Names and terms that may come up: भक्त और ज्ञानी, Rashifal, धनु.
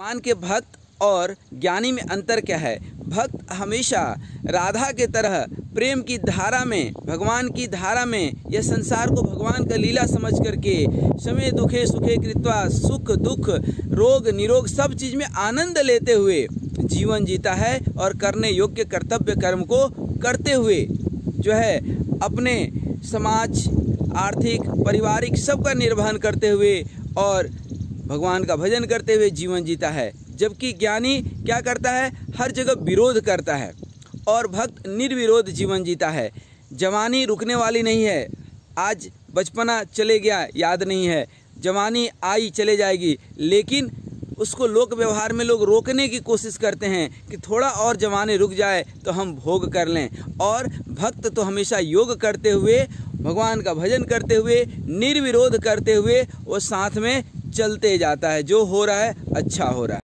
भगवान के भक्त और ज्ञानी में अंतर क्या है। भक्त हमेशा राधा के तरह प्रेम की धारा में, भगवान की धारा में, यह संसार को भगवान का लीला समझ करके समय दुखे सुखे कृत्वा, सुख दुख रोग निरोग सब चीज़ में आनंद लेते हुए जीवन जीता है और करने योग्य कर्तव्य कर्म को करते हुए जो है अपने समाज, आर्थिक, पारिवारिक सबका निर्वहन करते हुए और भगवान का भजन करते हुए जीवन जीता है। जबकि ज्ञानी क्या करता है, हर जगह विरोध करता है और भक्त निर्विरोध जीवन जीता है। जवानी रुकने वाली नहीं है, आज बचपना चले गया याद नहीं है, जवानी आई चले जाएगी, लेकिन उसको लोक व्यवहार में लोग रोकने की कोशिश करते हैं कि थोड़ा और जवानी रुक जाए तो हम भोग कर लें। और भक्त तो हमेशा योग करते हुए, भगवान का भजन करते हुए, निर्विरोध करते हुए वो साथ में चलते जाता है, जो हो रहा है अच्छा हो रहा है।